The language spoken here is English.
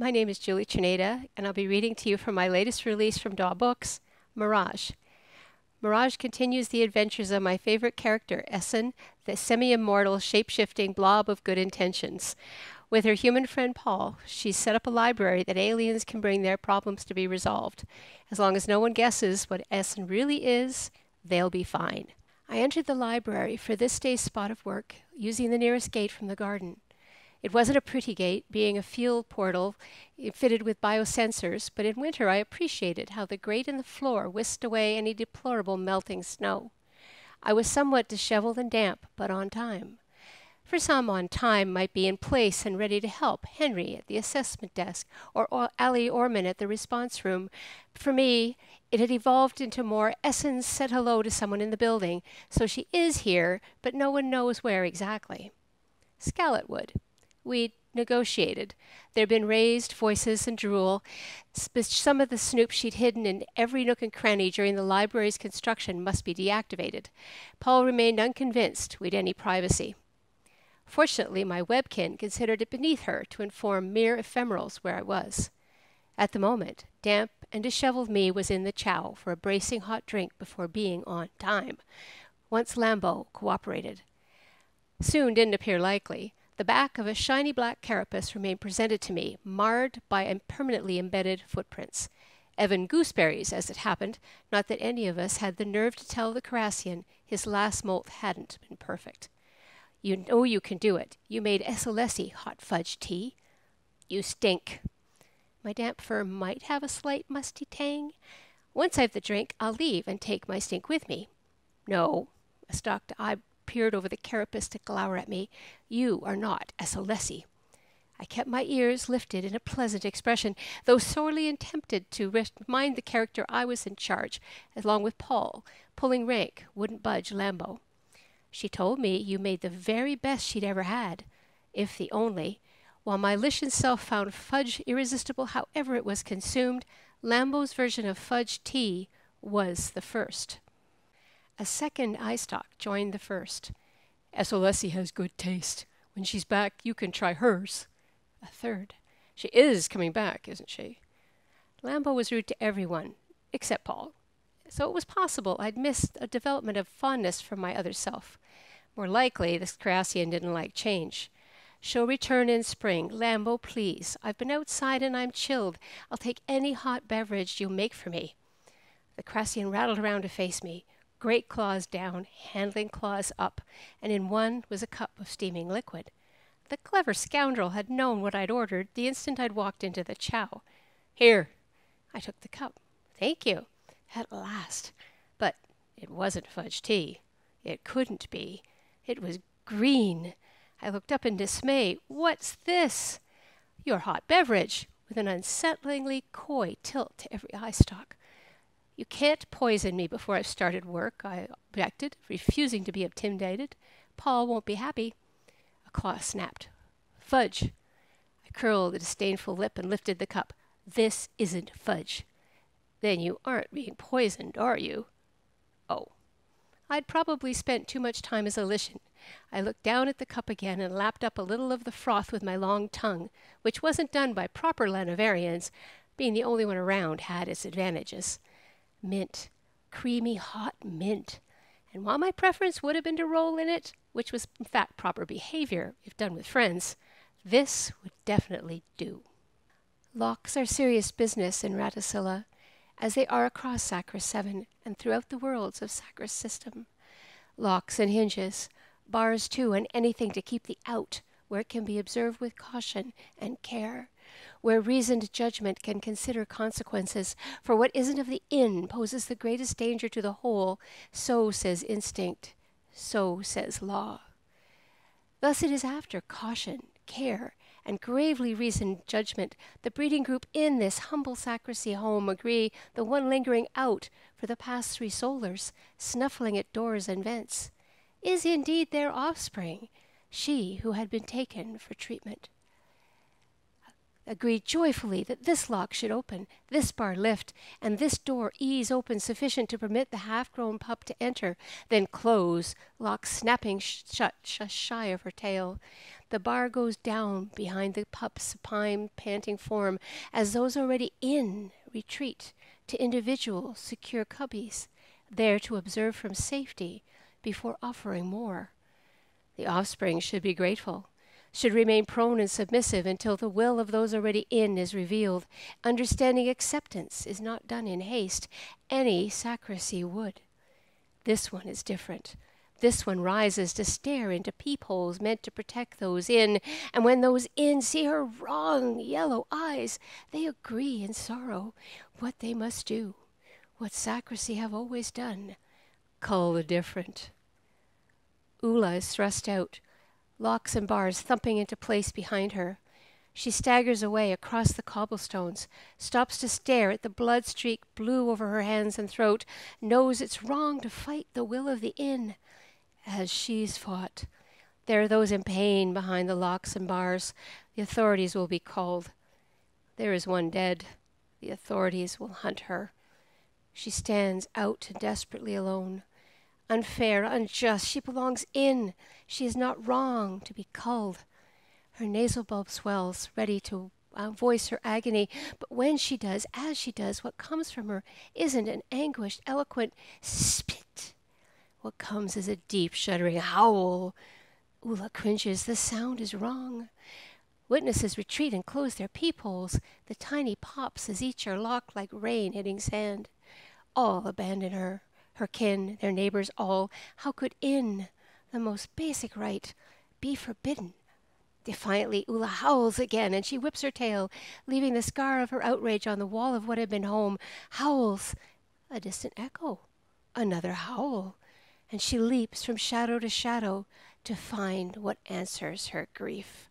My name is Julie Czerneda, and I'll be reading to you from my latest release from Daw Books, Mirage. Mirage continues the adventures of my favorite character, Esen, the semi-immortal, shape-shifting blob of good intentions. With her human friend Paul, she's set up a library that aliens can bring their problems to be resolved. As long as no one guesses what Esen really is, they'll be fine. I entered the library for this day's spot of work, using the nearest gate from the garden. It wasn't a pretty gate, being a field portal fitted with biosensors, but in winter I appreciated how the grate in the floor whisked away any deplorable melting snow. I was somewhat disheveled and damp, but on time. For some, on time might be in place and ready to help Henry at the assessment desk or Allie Orman at the response room. For me, it had evolved into more Esen said hello to someone in the building, so she is here, but no one knows where exactly. Scalette would. We'd negotiated. There'd been raised voices and drool. Some of the snoop she'd hidden in every nook and cranny during the library's construction must be deactivated. Paul remained unconvinced we'd any privacy. Fortunately, my webkin considered it beneath her to inform mere ephemerals where I was. At the moment, damp and disheveled me was in the chow for a bracing hot drink before being on time, once Lambo cooperated. Soon didn't appear likely. The back of a shiny black carapace remained presented to me, marred by permanently embedded footprints. Evan gooseberries, as it happened, not that any of us had the nerve to tell the Carasian his last molt hadn't been perfect. You know you can do it. You made SLSI hot fudge tea. You stink. My damp fur might have a slight musty tang. Once I've the drink, I'll leave and take my stink with me. No. A stalked eye peered over the carapace to glower at me. You are not SLSI. I kept my ears lifted in a pleasant expression, though sorely tempted to remind the character I was in charge, along with Paul, pulling rank, wouldn't budge Lambo. She told me you made the very best she'd ever had, if the only. While my Lishcyn self found fudge irresistible however it was consumed, Lambo's version of fudge tea was the first. A second eye-stalk joined the first. SLSI has good taste. When she's back, you can try hers. A third. She is coming back, isn't she? Lambo was rude to everyone, except Paul. So it was possible I'd missed a development of fondness for my other self. More likely, this Carasian didn't like change. She'll return in spring. Lambo, please. I've been outside and I'm chilled. I'll take any hot beverage you'll make for me. The Carasian rattled around to face me, great claws down, handling claws up, and in one was a cup of steaming liquid. The clever scoundrel had known what I'd ordered the instant I'd walked into the chow. Here. I took the cup. Thank you. At last. But it wasn't fudge tea. It couldn't be. It was green. I looked up in dismay. What's this? Your hot beverage, with an unsettlingly coy tilt to every eye stalk. You can't poison me before I've started work, I objected, refusing to be intimidated. Paul won't be happy. A claw snapped. Fudge. I curled a disdainful lip and lifted the cup. This isn't fudge. Then you aren't being poisoned, are you? Oh. I'd probably spent too much time as a Lishcyn. I looked down at the cup again and lapped up a little of the froth with my long tongue, which wasn't done by proper Lanovarians. Being the only one around had its advantages. Mint. Creamy, hot mint. And while my preference would have been to roll in it, which was in fact proper behavior if done with friends, this would definitely do. Locks are serious business in Ratisilla, as they are across Sacra 7 and throughout the worlds of Sacra's system. Locks and hinges, bars too, and anything to keep the out, where it can be observed with caution and care, where reasoned judgment can consider consequences, for what isn't of the in poses the greatest danger to the whole, so says instinct, so says law. Thus it is after caution, care, and gravely reasoned judgment, the breeding group in this humble Sacristy home agree the one lingering out for the past 3 solars, snuffling at doors and vents, is indeed their offspring, she who had been taken for treatment. Agreed joyfully that this lock should open, this bar lift, and this door ease open sufficient to permit the half-grown pup to enter, then close, lock snapping shut just shy of her tail. The bar goes down behind the pup's supine, panting form, as those already in retreat to individual, secure cubbies, there to observe from safety before offering more. The offspring should be grateful, should remain prone and submissive until the will of those already in is revealed. Understanding acceptance is not done in haste. Any sacristy would. This one is different. This one rises to stare into peepholes meant to protect those in, and when those in see her wrong yellow eyes, they agree in sorrow what they must do, what sacristy have always done, cull the different. Ula is thrust out, locks and bars thumping into place behind her. She staggers away across the cobblestones, stops to stare at the blood-streaked blue over her hands and throat, knows it's wrong to fight the will of the inn, as she's fought. There are those in pain behind the locks and bars. The authorities will be called. There is one dead. The authorities will hunt her. She stands out and desperately alone. Unfair, unjust, she belongs in. She is not wrong to be culled. Her nasal bulb swells, ready to voice her agony, but when she does, as she does, what comes from her isn't an anguished, eloquent spit. What comes is a deep, shuddering howl. Ula cringes. The sound is wrong. Witnesses retreat and close their peepholes. The tiny pops, as each are locked like rain hitting sand. All abandon her, her kin, their neighbors, all. How could in the most basic right be forbidden? Defiantly, Ula howls again, and she whips her tail, leaving the scar of her outrage on the wall of what had been home. Howls, a distant echo, another howl, and she leaps from shadow to find what answers her grief.